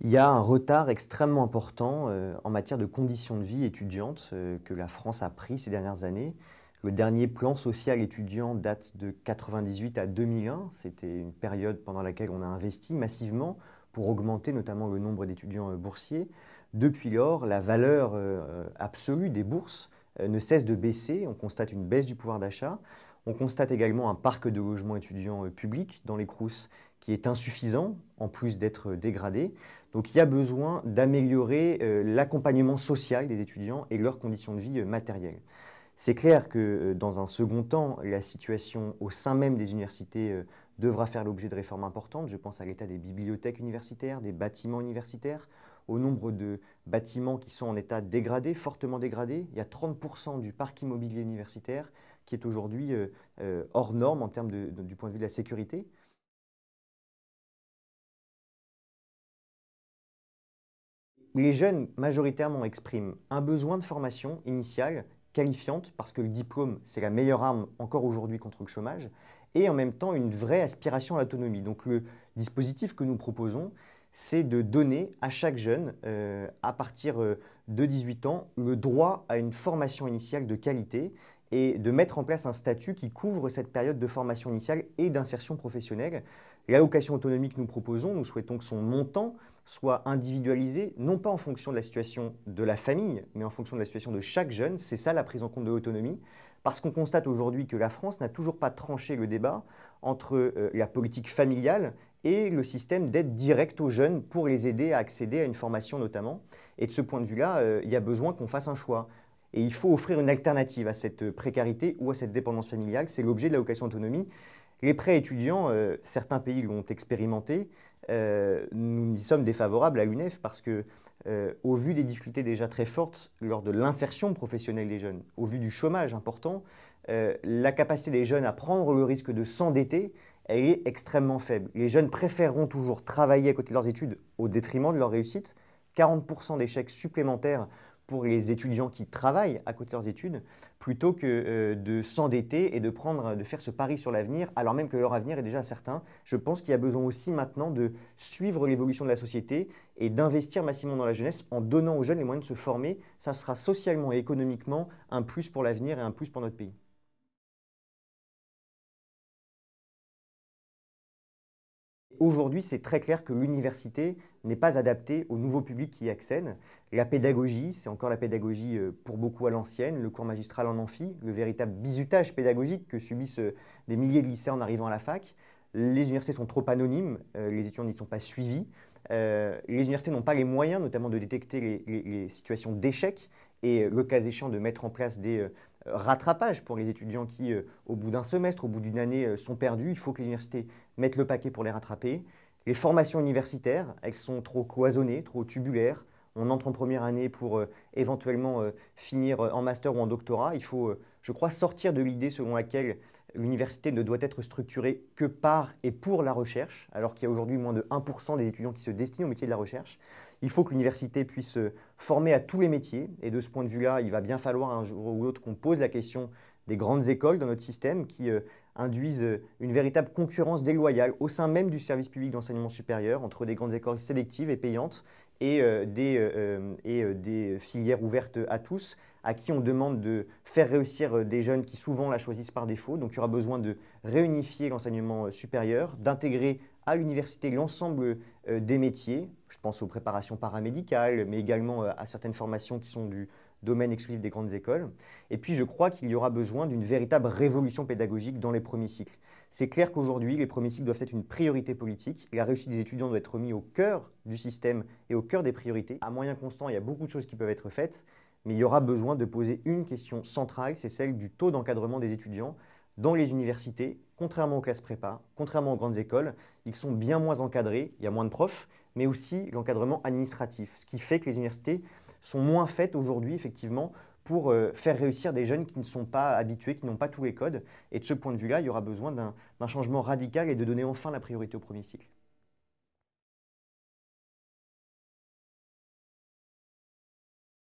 Il y a un retard extrêmement important en matière de conditions de vie étudiantes que la France a pris ces dernières années. Le dernier plan social étudiant date de 1998 à 2001. C'était une période pendant laquelle on a investi massivement pour augmenter notamment le nombre d'étudiants boursiers. Depuis lors, la valeur absolue des bourses ne cesse de baisser. On constate une baisse du pouvoir d'achat. On constate également un parc de logements étudiants publics dans les Crous qui est insuffisant, en plus d'être dégradé. Donc il y a besoin d'améliorer l'accompagnement social des étudiants et leurs conditions de vie matérielles. C'est clair que dans un second temps, la situation au sein même des universités devra faire l'objet de réformes importantes. Je pense à l'état des bibliothèques universitaires, des bâtiments universitaires, au nombre de bâtiments qui sont en état dégradé, fortement dégradé. Il y a 30% du parc immobilier universitaire qui est aujourd'hui hors norme en termes du point de vue de la sécurité. Les jeunes majoritairement expriment un besoin de formation initiale qualifiante, parce que le diplôme, c'est la meilleure arme encore aujourd'hui contre le chômage, et en même temps une vraie aspiration à l'autonomie. Donc le dispositif que nous proposons, c'est de donner à chaque jeune, à partir de 18 ans, le droit à une formation initiale de qualité et de mettre en place un statut qui couvre cette période de formation initiale et d'insertion professionnelle. L'allocation autonomie que nous proposons, nous souhaitons que son montant soit individualisé, non pas en fonction de la situation de la famille, mais en fonction de la situation de chaque jeune. C'est ça la prise en compte de l'autonomie, parce qu'on constate aujourd'hui que la France n'a toujours pas tranché le débat entre la politique familiale et le système d'aide directe aux jeunes pour les aider à accéder à une formation notamment. Et de ce point de vue-là, il y a besoin qu'on fasse un choix. Et il faut offrir une alternative à cette précarité ou à cette dépendance familiale. C'est l'objet de l'allocation autonomie. Les prêts étudiants, certains pays l'ont expérimenté. Nous y sommes défavorables à l'UNEF parce que, au vu des difficultés déjà très fortes lors de l'insertion professionnelle des jeunes, au vu du chômage important, la capacité des jeunes à prendre le risque de s'endetter, elle est extrêmement faible. Les jeunes préféreront toujours travailler à côté de leurs études au détriment de leur réussite. 40% d'échecs supplémentaires pour les étudiants qui travaillent à côté de leurs études, plutôt que de s'endetter et de faire ce pari sur l'avenir, alors même que leur avenir est déjà certain. Je pense qu'il y a besoin aussi maintenant de suivre l'évolution de la société et d'investir massivement dans la jeunesse en donnant aux jeunes les moyens de se former. Ça sera socialement et économiquement un plus pour l'avenir et un plus pour notre pays. Aujourd'hui, c'est très clair que l'université n'est pas adaptée au nouveau public qui y accède. La pédagogie, c'est encore la pédagogie pour beaucoup à l'ancienne, le cours magistral en amphi, le véritable bizutage pédagogique que subissent des milliers de lycéens en arrivant à la fac. Les universités sont trop anonymes, les étudiants n'y sont pas suivis. Les universités n'ont pas les moyens, notamment de détecter les situations d'échec et, le cas échéant, de mettre en place des rattrapages pour les étudiants qui, au bout d'un semestre, au bout d'une année, sont perdus. Il faut que les universités mettent le paquet pour les rattraper. Les formations universitaires, elles sont trop cloisonnées, trop tubulaires. On entre en première année pour éventuellement finir en master ou en doctorat. Il faut, je crois, sortir de l'idée selon laquelle l'université ne doit être structurée que par et pour la recherche, alors qu'il y a aujourd'hui moins de 1% des étudiants qui se destinent au métier de la recherche. Il faut que l'université puisse former à tous les métiers. Et de ce point de vue-là, il va bien falloir un jour ou l'autre qu'on pose la question des grandes écoles dans notre système qui induisent une véritable concurrence déloyale au sein même du service public d'enseignement supérieur entre des grandes écoles sélectives et payantes et des filières ouvertes à tous, à qui on demande de faire réussir des jeunes qui souvent la choisissent par défaut. Donc il y aura besoin de réunifier l'enseignement supérieur, d'intégrer à l'université l'ensemble des métiers. Je pense aux préparations paramédicales, mais également à certaines formations qui sont du domaine exclusif des grandes écoles. Et puis je crois qu'il y aura besoin d'une véritable révolution pédagogique dans les premiers cycles. C'est clair qu'aujourd'hui, les premiers cycles doivent être une priorité politique. La réussite des étudiants doit être remise au cœur du système et au cœur des priorités. À moyen constant, il y a beaucoup de choses qui peuvent être faites, mais il y aura besoin de poser une question centrale, c'est celle du taux d'encadrement des étudiants dans les universités. Contrairement aux classes prépa, contrairement aux grandes écoles, ils sont bien moins encadrés, il y a moins de profs, mais aussi l'encadrement administratif, ce qui fait que les universités sont moins faites aujourd'hui, effectivement, pour faire réussir des jeunes qui ne sont pas habitués, qui n'ont pas tous les codes. Et de ce point de vue-là, il y aura besoin d'un changement radical et de donner enfin la priorité au premier cycle.